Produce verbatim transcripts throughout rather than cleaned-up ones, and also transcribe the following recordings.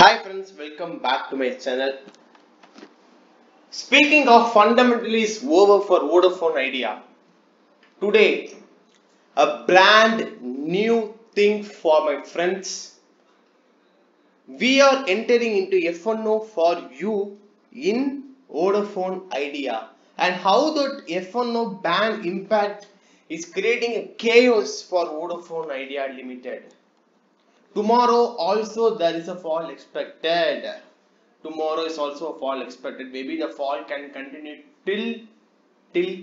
Hi friends, welcome back to my channel. Speaking of fundamentally is over for Vodafone Idea. Today, a brand new thing for my friends. We are entering into F N O for you in Vodafone Idea, and how that F N O ban impact is creating a chaos for Vodafone Idea Limited. Tomorrow also there is a fall expected. Tomorrow is also a fall expected. Maybe the fall can continue till till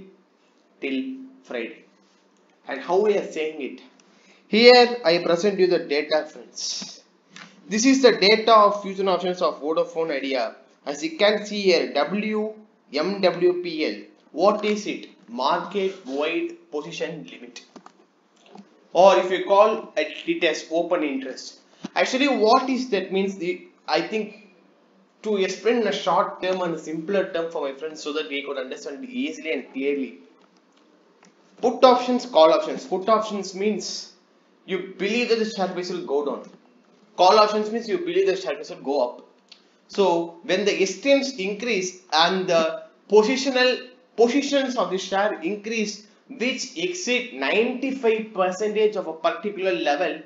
till Friday. And how we are saying it. Here I present you the data, friends. This is the data of fusion options of Vodafone Idea. As you can see here, W M W P L. What is it? Market wide position limit. Or if you call it as open interest. Actually, what is that means? The, I think to explain in a short term and a simpler term for my friends so that we could understand easily and clearly. Put options, call options. Put options means you believe that the share price will go down. Call options means you believe the share price will go up. So when the estimates increase and the positional positions of the share increase, which exceed ninety-five percent of a particular level,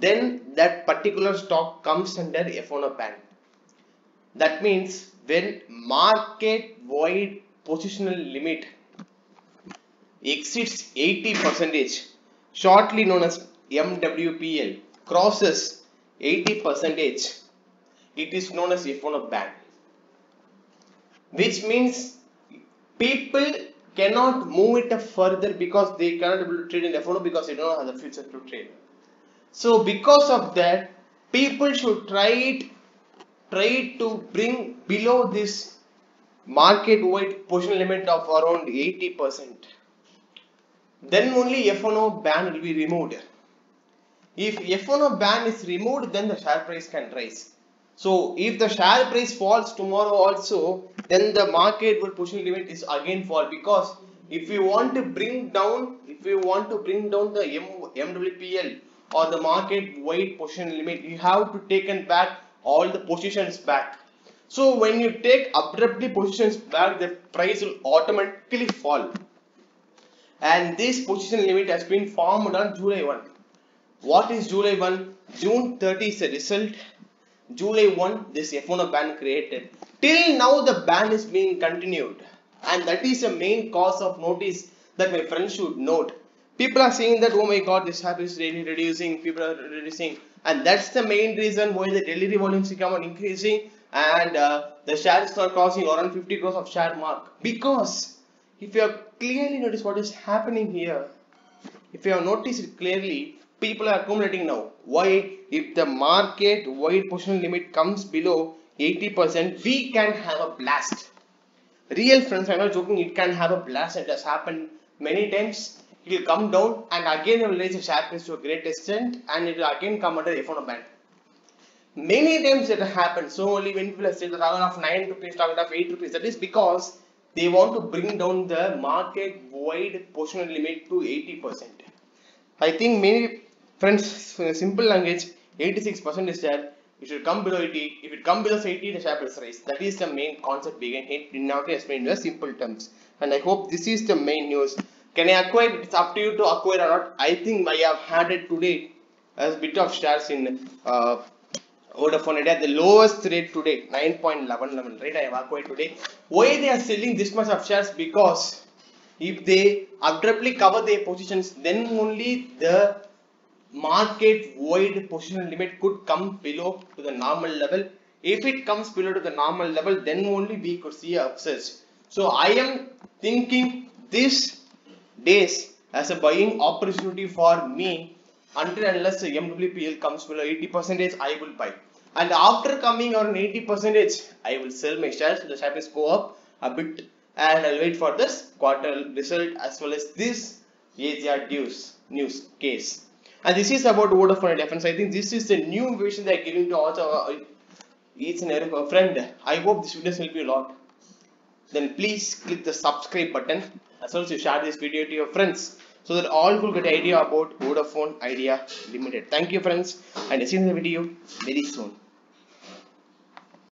then that particular stock comes under F N O ban. That means when market void positional limit exceeds eighty percent, shortly known as M W P L, crosses eighty percent, it is known as F N O ban. Which means people cannot move it up further because they cannot able to trade in F N O because they don't have the future to trade. So because of that, people should try it, try to bring below this market-wide position limit of around eighty percent. Then only F N O ban will be removed. If F N O ban is removed, then the share price can rise. So if the share price falls tomorrow also, then the market will position limit is again fall, because if you want to bring down, if you want to bring down the M W P L or the market wide position limit, you have to take and back all the positions back. So when you take abruptly positions back, the price will automatically fall. And this position limit has been formed on July first. What is July first? June thirtieth is the result. July first, this F N O ban created. Till now, the ban is being continued, and that is the main cause of notice that my friends should note. People are saying that, oh my god, this share is really reducing, people are reducing, and that's the main reason why the delivery volumes become increasing, and uh, the share is not crossing around fifty crores of share mark. Because if you have clearly noticed what is happening here, if you have noticed it clearly, people are accumulating now. Why? If the market wide position limit comes below eighty percent, we can have a blast. Real friends, I'm not joking, it can have a blast. It has happened many times. It will come down and again it will raise the share price to a great extent, and it will again come under F N O ban. Many times it happened. So only when people say the target of nine rupees, target of eight rupees, that is because they want to bring down the market wide position limit to eighty percent. I think many friends, in simple language, eighty-six percent is there. It should come below eighty. If it comes below eighty, the share price rise. That is the main concept behind it. Now to explain in simple terms. And I hope this is the main news. Can I acquire? It's up to you to acquire or not. I think I have had it today as a bit of shares in uh, Vodafone Idea. The lowest rate today, nine point one one rate I have acquired today. Why they are selling this much of shares? Because if they abruptly cover their positions, then only the market wide position limit could come below to the normal level. If it comes below to the normal level, then only we could see a upsurge. So I am thinking this days as a buying opportunity for me. Until unless the M W P L comes below eighty percent, I will buy. And after coming on eighty percent, I will sell my shares. So the share price go up a bit, and I'll wait for this quarter result as well as this V G R news news case. And this is about Vodafone Idea, friends. I think this is the new vision that I'm giving to also uh, each and every friend. I hope this video helped you a lot. Then please click the subscribe button as well as you share this video to your friends so that all will get an idea about Vodafone Idea Limited. Thank you, friends, and see you in the video very soon.